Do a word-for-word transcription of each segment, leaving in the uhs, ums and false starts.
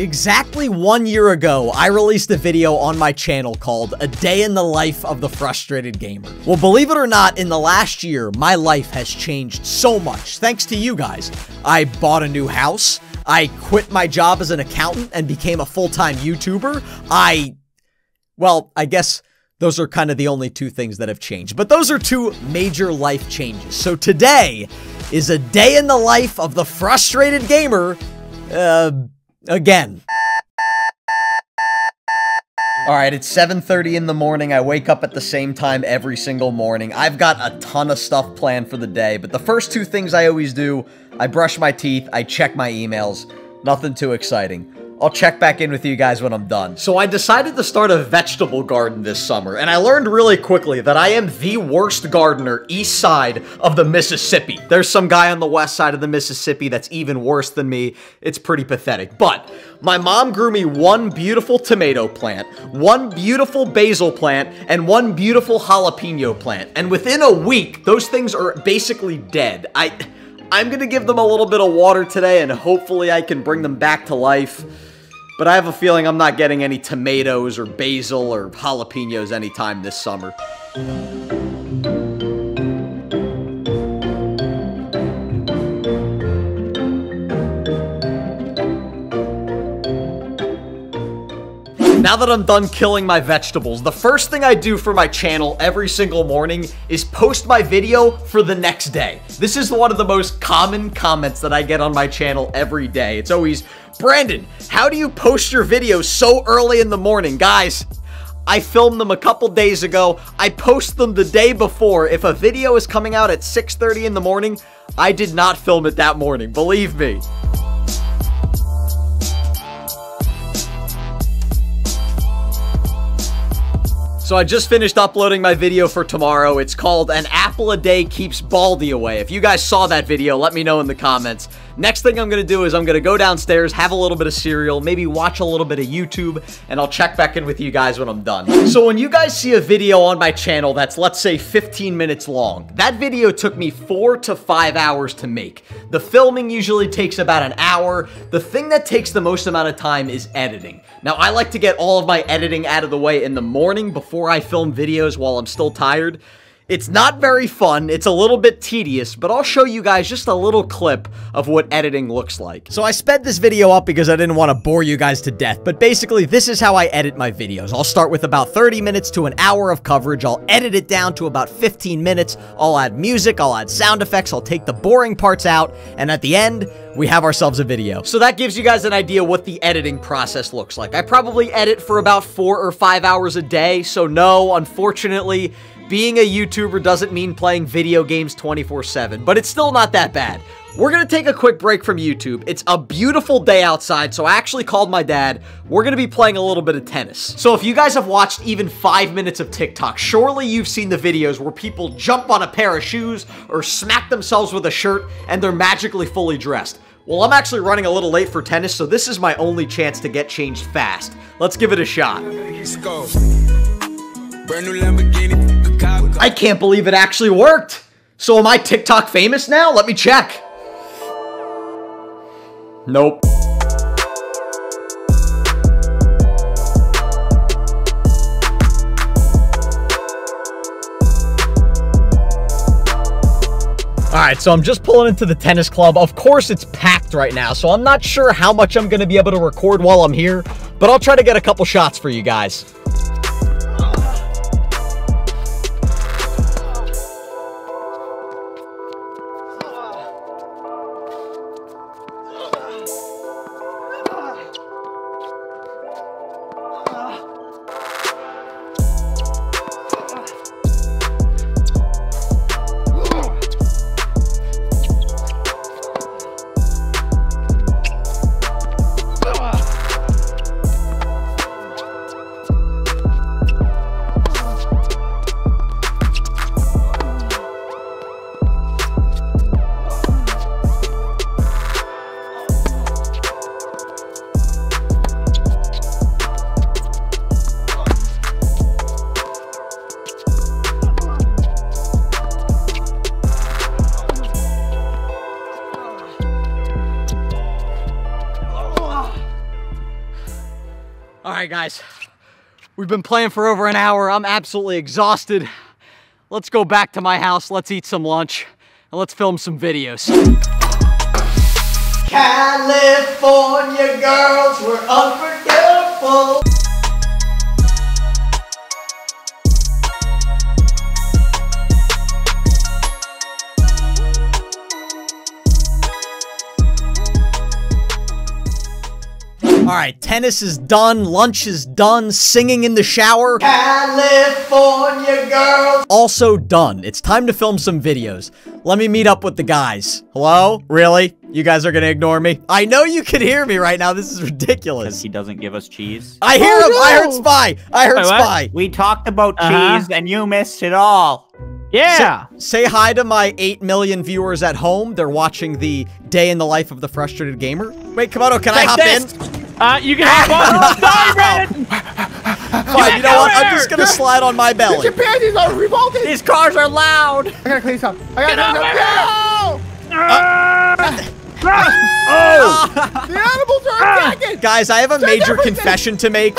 Exactly one year ago, I released a video on my channel called A Day in the Life of the Frustrated Gamer. Well, believe it or not, in the last year, my life has changed so much thanks to you guys. I bought a new house. I quit my job as an accountant and became a full-time YouTuber. I, well, I guess those are kind of the only two things that have changed, but those are two major life changes. So today is a day in the life of the frustrated gamer, uh, again. All right, it's seven thirty in the morning. I wake up at the same time every single morning. I've got a ton of stuff planned for the day, but the first two things I always do, I brush my teeth, I check my emails, nothing too exciting. I'll check back in with you guys when I'm done. So I decided to start a vegetable garden this summer, and I learned really quickly that I am the worst gardener east side of the Mississippi. There's some guy on the west side of the Mississippi that's even worse than me. It's pretty pathetic. But my mom grew me one beautiful tomato plant, one beautiful basil plant, and one beautiful jalapeno plant. And within a week, those things are basically dead. I, I'm gonna give them a little bit of water today, and hopefully I can bring them back to life. But I have a feeling I'm not getting any tomatoes or basil or jalapenos anytime this summer. Now that I'm done killing my vegetables, the first thing I do for my channel every single morning is post my video for the next day. This is one of the most common comments that I get on my channel every day. It's always, "Brandon, how do you post your videos so early in the morning?" Guys, I filmed them a couple days ago. I post them the day before. If a video is coming out at six thirty in the morning, I did not film it that morning, believe me. So I just finished uploading my video for tomorrow. It's called An Apple a Day Keeps Baldy Away. If you guys saw that video, let me know in the comments. Next thing I'm gonna do is I'm gonna go downstairs, have a little bit of cereal, maybe watch a little bit of YouTube, and I'll check back in with you guys when I'm done. So when you guys see a video on my channel that's, let's say, fifteen minutes long, that video took me four to five hours to make. The filming usually takes about an hour. The thing that takes the most amount of time is editing. Now, I like to get all of my editing out of the way in the morning before I film videos while I'm still tired. It's not very fun, it's a little bit tedious, but I'll show you guys just a little clip of what editing looks like. So I sped this video up because I didn't want to bore you guys to death, but basically this is how I edit my videos. I'll start with about thirty minutes to an hour of coverage, I'll edit it down to about fifteen minutes, I'll add music, I'll add sound effects, I'll take the boring parts out, and at the end, we have ourselves a video. So that gives you guys an idea what the editing process looks like. I probably edit for about four or five hours a day, so no, unfortunately, being a YouTuber doesn't mean playing video games twenty-four seven, but it's still not that bad. We're gonna take a quick break from YouTube. It's a beautiful day outside, so I actually called my dad. We're gonna be playing a little bit of tennis. So if you guys have watched even five minutes of TikTok, surely you've seen the videos where people jump on a pair of shoes or smack themselves with a shirt and they're magically fully dressed. Well, I'm actually running a little late for tennis, so this is my only chance to get changed fast. Let's give it a shot. Let's go. Brand new Lamborghini. I can't believe it actually worked. So am I TikTok famous now? Let me check. Nope. All right, so I'm just pulling into the tennis club. Of course, it's packed right now, so I'm not sure how much I'm gonna be able to record while I'm here, but I'll try to get a couple shots for you guys. All right, guys, we've been playing for over an hour. I'm absolutely exhausted. Let's go back to my house. Let's eat some lunch and let's film some videos. California girls were unforgettable. All right, tennis is done, lunch is done, singing in the shower. California girls. Also done. It's time to film some videos. Let me meet up with the guys. Hello? Really? You guys are gonna ignore me? I know you can hear me right now. This is ridiculous. He doesn't give us cheese. I hear oh, him. No. I heard Spy. I heard Wait, Spy. We talked about uh-huh. cheese and you missed it all. Yeah! Say, say hi to my eight million viewers at home. They're watching the day in the life of the Frustrated Gamer. Wait, Kamado, can Take I hop this. in? Uh, you can hop on. Sorry, Brandon! Fine, you, you know what? There. I'm just gonna slide on my belly. Your panties are revolting! These cars are loud! I gotta clean up. I gotta clean up. Uh, oh! The animals are attacking! Guys, I have a Check major everything. confession to make.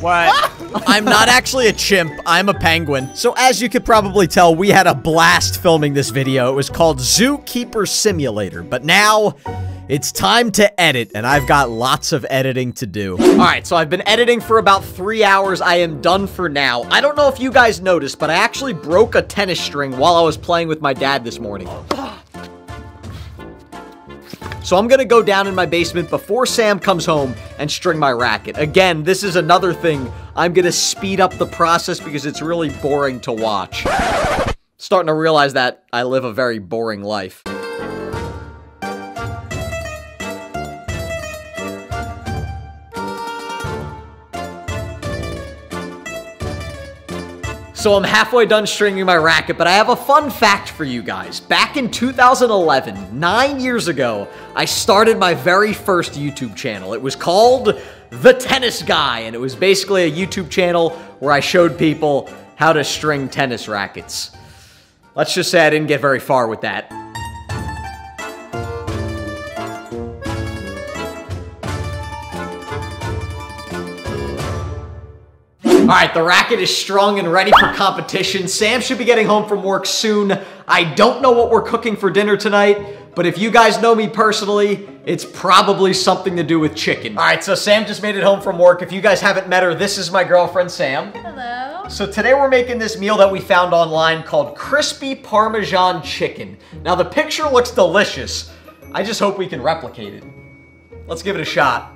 What? I'm not actually a chimp, I'm a penguin. So as you could probably tell, we had a blast filming this video. It was called Zookeeper Simulator, but now it's time to edit, and I've got lots of editing to do. All right, so I've been editing for about three hours. I am done for now. I don't know if you guys noticed, but I actually broke a tennis string while I was playing with my dad this morning. So I'm gonna go down in my basement before Sam comes home and string my racket. Again, this is another thing. I'm gonna speed up the process because it's really boring to watch. Starting to realize that I live a very boring life. So I'm halfway done stringing my racket, but I have a fun fact for you guys. Back in two thousand eleven, nine years ago, I started my very first YouTube channel. It was called The Tennis Guy, and it was basically a YouTube channel where I showed people how to string tennis rackets. Let's just say I didn't get very far with that. All right, the racket is strung and ready for competition. Sam should be getting home from work soon. I don't know what we're cooking for dinner tonight, but if you guys know me personally, it's probably something to do with chicken. All right, so Sam just made it home from work. If you guys haven't met her, this is my girlfriend, Sam. Hello. So today we're making this meal that we found online called Crispy Parmesan Chicken. Now the picture looks delicious. I just hope we can replicate it. Let's give it a shot.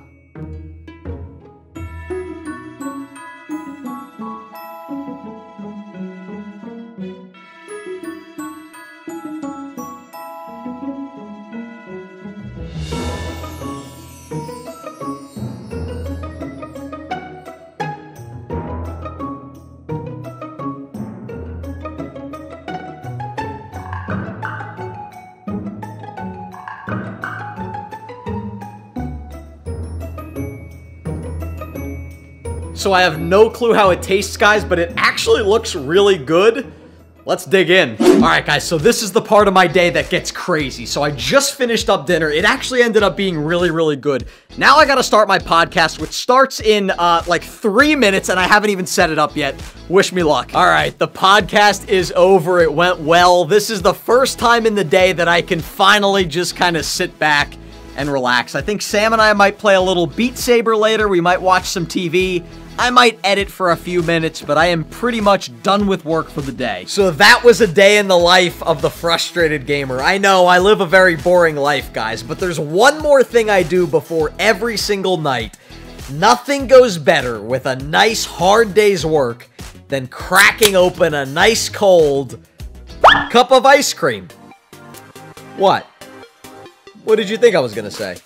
So I have no clue how it tastes, guys, but it actually looks really good. Let's dig in. All right, guys, so this is the part of my day that gets crazy. So I just finished up dinner. It actually ended up being really, really good. Now I gotta start my podcast, which starts in uh, like three minutes, and I haven't even set it up yet. Wish me luck. All right, the podcast is over. It went well. This is the first time in the day that I can finally just kind of sit back and relax. I think Sam and I might play a little Beat Saber later. We might watch some T V. I might edit for a few minutes, but I am pretty much done with work for the day. So that was a day in the life of the Frustrated Gamer. I know, I live a very boring life, guys, but there's one more thing I do before every single night. Nothing goes better with a nice hard day's work than cracking open a nice cold cup of ice cream. What? What did you think I was gonna say?